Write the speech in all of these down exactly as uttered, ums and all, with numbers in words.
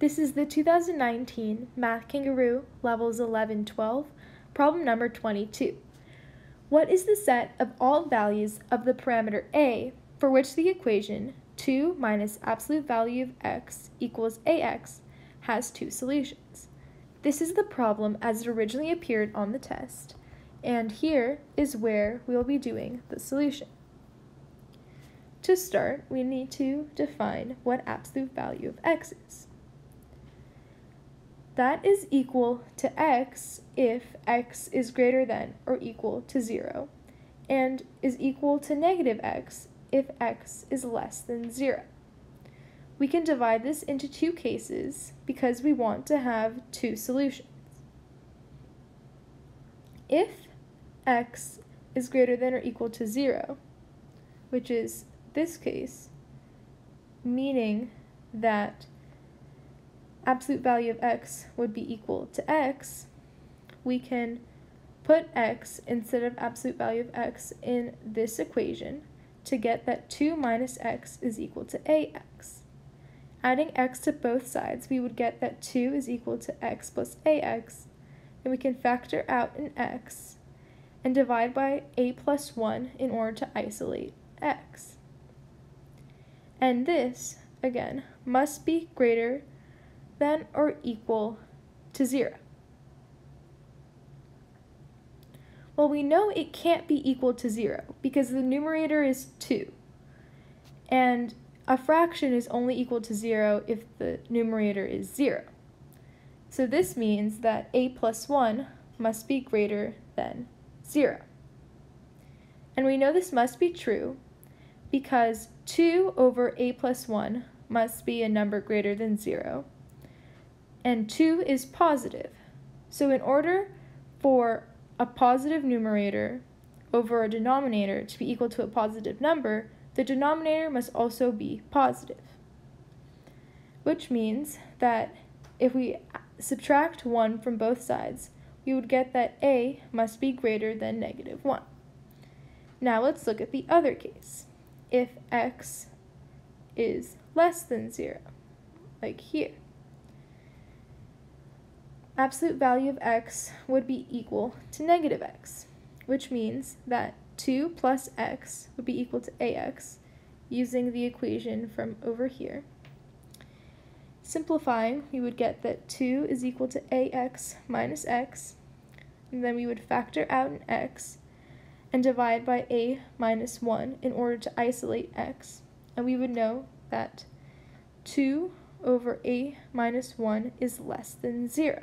This is the two thousand nineteen Math Kangaroo Levels eleven twelve, problem number twenty-two. What is the set of all values of the parameter a for which the equation two minus absolute value of x equals ax has two solutions? This is the problem as it originally appeared on the test, and here is where we will be doing the solution. To start, we need to define what absolute value of x is. That is equal to x if x is greater than or equal to zero, and is equal to negative x if x is less than zero. We can divide this into two cases because we want to have two solutions. If x is greater than or equal to zero, which is this case, meaning that absolute value of x would be equal to x, we can put x instead of absolute value of x in this equation to get that two minus x is equal to ax. Adding x to both sides, we would get that two is equal to x plus ax, and we can factor out an x and divide by a plus one in order to isolate x. And this, again, must be greater than or equal to zero. Well, we know it can't be equal to zero because the numerator is two, and a fraction is only equal to zero if the numerator is zero. So this means that a plus one must be greater than zero. And we know this must be true because two over a plus one must be a number greater than zero. And two is positive. So in order for a positive numerator over a denominator to be equal to a positive number, the denominator must also be positive, which means that if we subtract one from both sides, we would get that a must be greater than negative one. Now let's look at the other case. If x is less than zero, like here, absolute value of x would be equal to negative x, which means that two plus x would be equal to ax using the equation from over here. Simplifying, we would get that two is equal to ax minus x, and then we would factor out an x and divide by a minus one in order to isolate x, and we would know that two over a minus one is less than zero.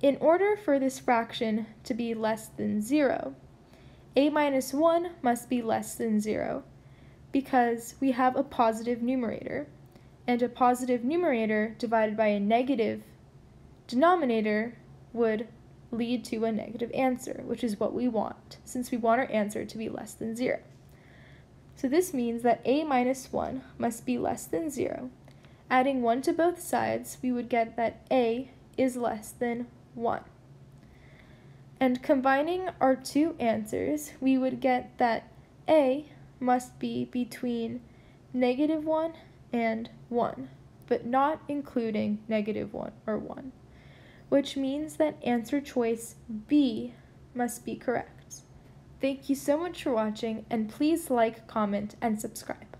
In order for this fraction to be less than zero, a minus one must be less than zero because we have a positive numerator, and a positive numerator divided by a negative denominator would lead to a negative answer, which is what we want, since we want our answer to be less than zero. So this means that a minus one must be less than zero. Adding one to both sides, we would get that a is less than one. And combining our two answers, we would get that a must be between negative one and one, but not including negative one or one, which means that answer choice B must be correct. Thank you so much for watching, and please like, comment, and subscribe.